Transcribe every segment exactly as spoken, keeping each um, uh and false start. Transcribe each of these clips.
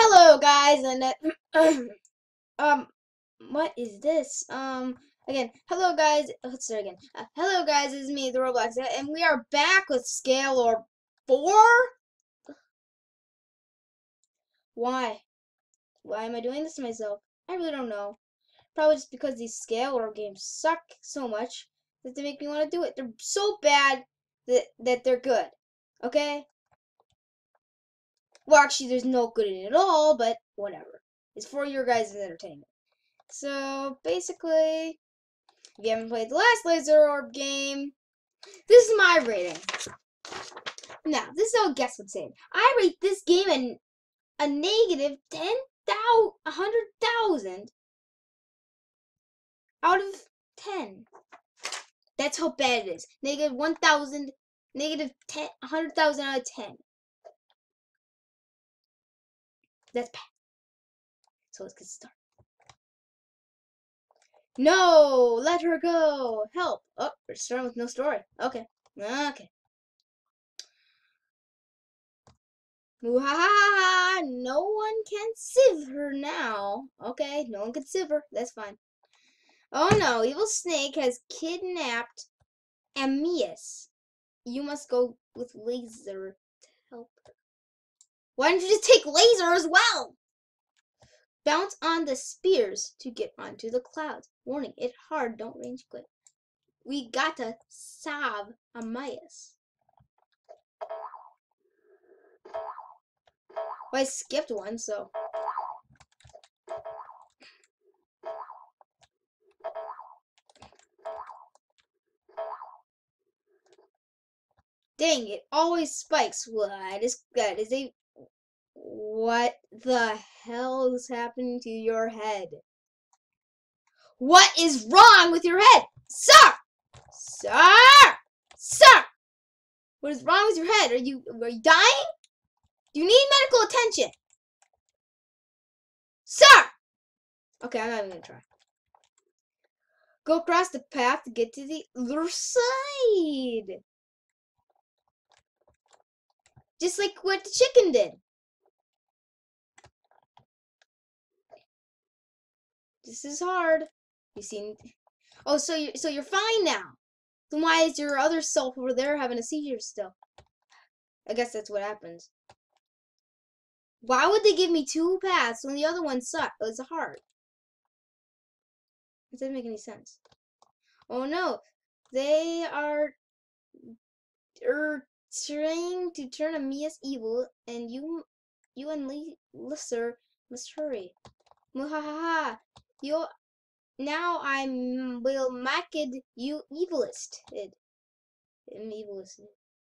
Hello guys, and uh, um what is this um again hello guys let's start again uh, hello guys, it's me, the Roblox, and we are back with Scale Orb four. why why am I doing this to myself? I really don't know. Probably just because these Scale Orb games suck so much that they make me want to do it. They're so bad that that they're good. Okay. Well, actually, there's no good in it at all, but whatever. It's for your guys' entertainment. So, basically, if you haven't played the last Laser Orb game, this is my rating. Now, this is how guess what's in. I rate this game an, a negative ten thousand, one hundred thousand out of ten. That's how bad it is. Negative one thousand, negative ten, one hundred thousand out of ten. That's bad. So let's get started. No, let her go. Help. Oh, we're starting with no story. Okay. Okay. Wahaha! No one can sieve her now. Okay, no one can sieve her. That's fine. Oh no, evil snake has kidnapped Amius. You must go with Laser to help her. Why don't you just take Laser as well? Bounce on the spears to get onto the clouds. Warning, it hard, don't range quick. We gotta save Amias. Well, I skipped one, so. Dang, it always spikes. What is that? Is a What the hell is happening to your head? What is wrong with your head? Sir! Sir! Sir! What is wrong with your head? Are you, are you dying? Do you need medical attention? Sir! Okay, I'm not even gonna try. Go across the path to get to the other side. Just like what the chicken did. This is hard. You seen? Oh, so you're so you're fine now. Then why is your other self over there having a seizure still? I guess that's what happens. Why would they give me two paths when the other one sucked? It was hard. It doesn't make any sense. Oh no, they are er trying to turn Amias evil, and you, you and Laser must hurry. Muhahaha. You now I will make it you evilest. It, I'm evilest.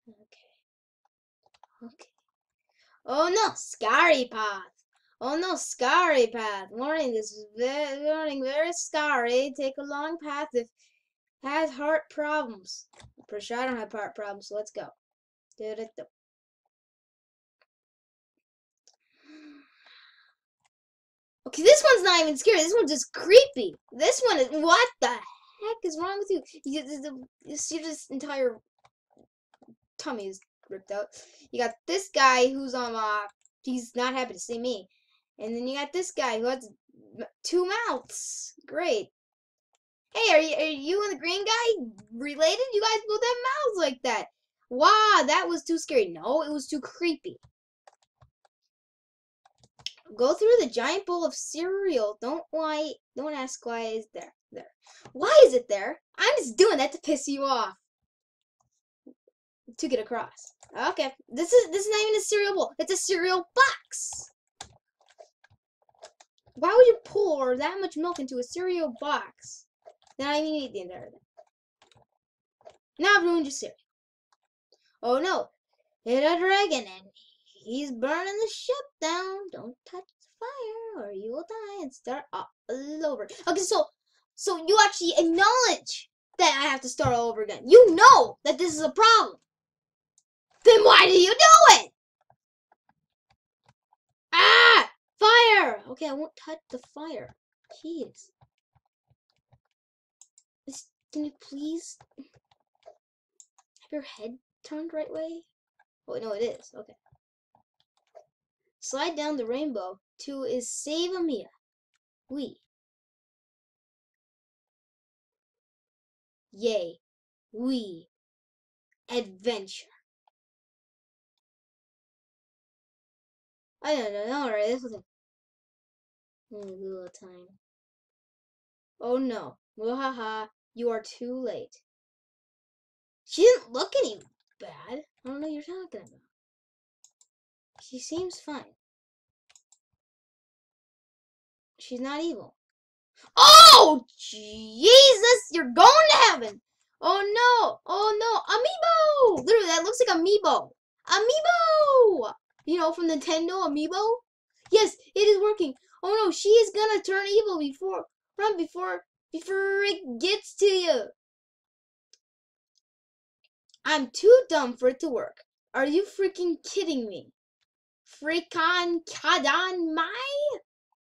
Okay. Okay. Oh no, scary path. Oh no, scary path. Warning, this is very, warning, very scary. Take a long path if has heart problems. I'm pretty sure I don't have heart problems, so let's go. Do it. Okay, this one's not even scary. This one's just creepy. This one is. What the heck is wrong with you? You, you, you see, this entire tummy is ripped out. You got this guy who's on. Uh, he's not happy to see me. And then you got this guy who has two mouths. Great. Hey, are you, are you and the green guy related? You guys both have mouths like that. Wow, that was too scary. No, it was too creepy. Go through the giant bowl of cereal. Don't why. Don't ask why is there. There. Why is it there? I'm just doing that to piss you off. To get across. Okay. This is this is not even a cereal bowl. It's a cereal box. Why would you pour that much milk into a cereal box? Then I even eat the entire thing. Now I've ruined your cereal. Oh no! Hit a dragon and. He's burning the ship down. Don't touch the fire or you will die and start all over. Okay, so so you actually acknowledge that I have to start all over again. You know that this is a problem. Then why do you do it? Ah! Fire! Okay, I won't touch the fire. Jeez. This, can you please have your head turned right way? Oh, no, it is. Okay. Slide down the rainbow to is save Amelia. We. Yay. We. Adventure. I don't know. Alright, this was a little time. Oh no. Wahaha. You are too late. She didn't look any bad. I don't know what you're talking about. She seems fine. She's not evil. Oh, Jesus. You're going to heaven. Oh, no. Oh, no. Amiibo. Literally, that looks like Amiibo. Amiibo. You know, from Nintendo, Amiibo. Yes, it is working. Oh, no. She is going to turn evil before, from before, before it gets to you. I'm too dumb for it to work. Are you freaking kidding me? Freaking Kadan Mai?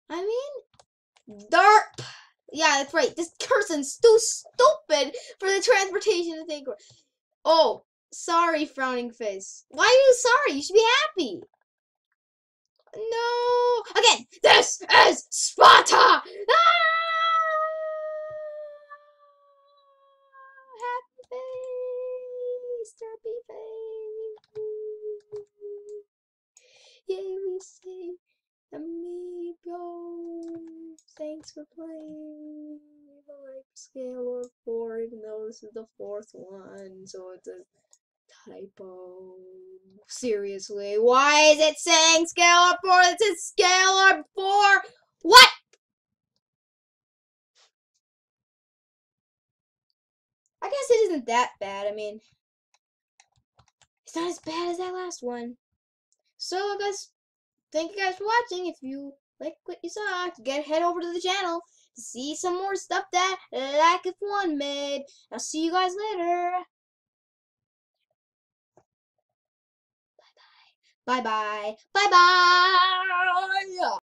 I mean, derp. Yeah, that's right. This person's too stupid for the transportation to take. Oh, sorry, frowning face. Why are you sorry? You should be happy. No. Again, this is Sparta. Ah! Happy face, derpy face. Yay, we see. Amiibo, thanks for playing. I like scale orb four, even though this is the fourth one, so it's a typo. Seriously, why is it saying scale orb four? It says scale orb four. What? I guess it isn't that bad. I mean, it's not as bad as that last one. So I guess. Thank you guys for watching. If you like what you saw, get head over to the channel to see some more stuff that Lack of One made. I'll see you guys later. Bye bye. Bye bye. Bye bye.